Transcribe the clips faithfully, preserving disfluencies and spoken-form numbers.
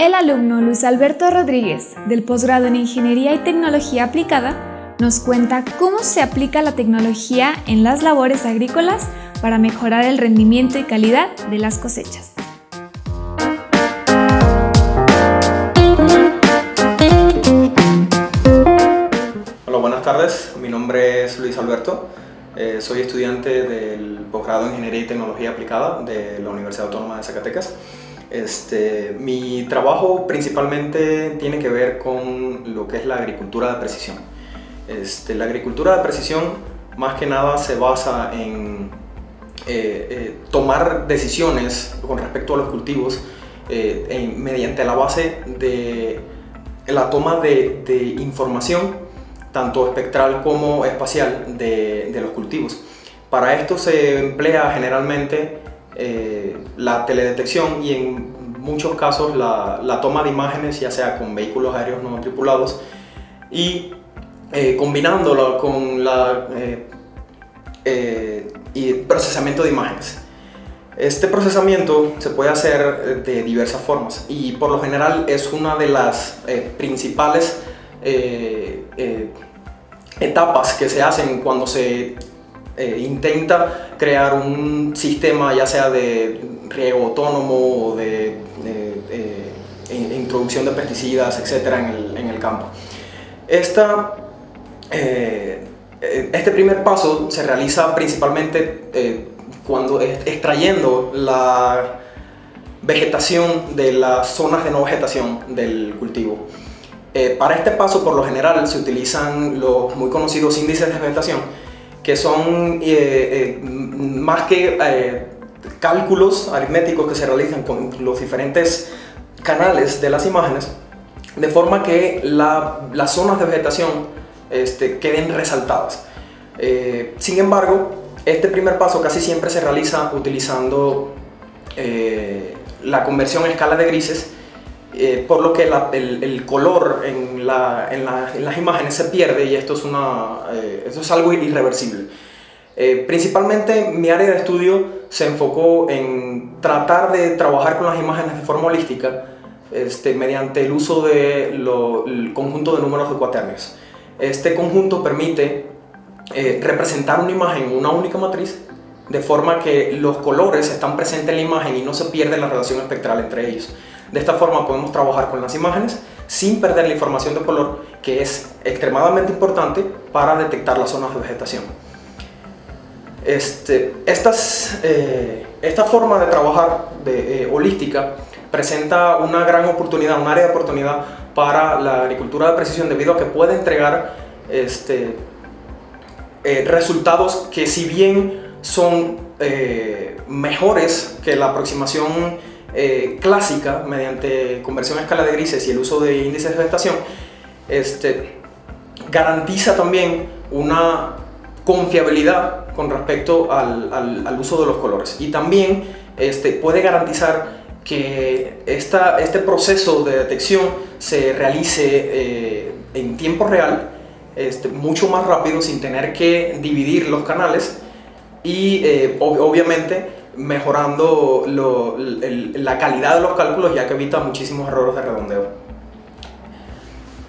el alumno Luis Alberto Rodríguez, del posgrado en Ingeniería y Tecnología Aplicada, nos cuenta cómo se aplica la tecnología en las labores agrícolas para mejorar el rendimiento y calidad de las cosechas. Hola, buenas tardes. Mi nombre es Luis Alberto. Eh, soy estudiante del posgrado en Ingeniería y Tecnología Aplicada de la Universidad Autónoma de Zacatecas. Este, mi trabajo principalmente tiene que ver con lo que es la agricultura de precisión. Este, la agricultura de precisión más que nada se basa en eh, eh, tomar decisiones con respecto a los cultivos eh, en, mediante la base de la toma de, de información tanto espectral como espacial de, de los cultivos. Para esto se emplea generalmente Eh, la teledetección y en muchos casos la, la toma de imágenes, ya sea con vehículos aéreos no tripulados, y eh, combinándolo con la, eh, eh, y procesamiento de imágenes. Este procesamiento se puede hacer de diversas formas y por lo general es una de las eh, principales eh, eh, etapas que se hacen cuando se Eh, intenta crear un sistema, ya sea de riego autónomo o de, de, de, de introducción de pesticidas, etcétera, en el, en el campo. Esta, eh, este primer paso se realiza principalmente eh, cuando extrayendo la vegetación de las zonas de no vegetación del cultivo. Eh, para este paso, por lo general, se utilizan los muy conocidos índices de vegetación, que son eh, eh, más que eh, cálculos aritméticos que se realizan con los diferentes canales de las imágenes, de forma que la, las zonas de vegetación este, queden resaltadas. Eh, sin embargo, este primer paso casi siempre se realiza utilizando eh, la conversión en escala de grises, eh, por lo que la, el, el color en, la, en, la, en las imágenes se pierde, y esto es, una, eh, esto es algo irreversible. Eh, principalmente mi área de estudio se enfocó en tratar de trabajar con las imágenes de forma holística este, mediante el uso del de conjunto de números de cuaternios. Este conjunto permite eh, representar una imagen en una única matriz, de forma que los colores están presentes en la imagen y no se pierde la relación espectral entre ellos. De esta forma podemos trabajar con las imágenes sin perder la información de color, que es extremadamente importante para detectar las zonas de vegetación. Este, estas, eh, esta forma de trabajar de, eh, holística presenta una gran oportunidad, un área de oportunidad para la agricultura de precisión, debido a que puede entregar este, eh, resultados que, si bien son eh, mejores que la aproximación eh, clásica mediante conversión a escala de grises y el uso de índices de vegetación, este, garantiza también una confiabilidad con respecto al, al, al uso de los colores, y también este, puede garantizar que esta, este proceso de detección se realice eh, en tiempo real, este, mucho más rápido, sin tener que dividir los canales, y eh, ob obviamente mejorando lo, el, la calidad de los cálculos, ya que evita muchísimos errores de redondeo.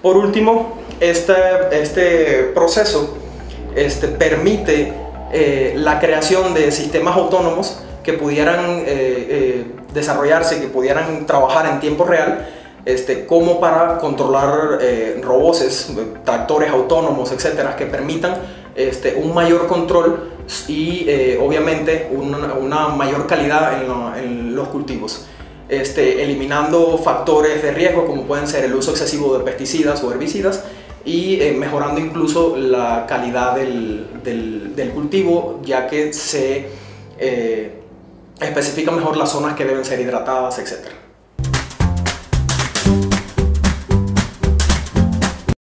Por último, este, este proceso este, permite eh, la creación de sistemas autónomos que pudieran eh, eh, desarrollarse, que pudieran trabajar en tiempo real, este, como para controlar eh, robots, tractores autónomos, etcétera, que permitan Este, un mayor control y eh, obviamente una, una mayor calidad en, lo, en los cultivos, este, eliminando factores de riesgo como pueden ser el uso excesivo de pesticidas o herbicidas, y eh, mejorando incluso la calidad del, del, del cultivo, ya que se eh, especifican mejor las zonas que deben ser hidratadas, etcétera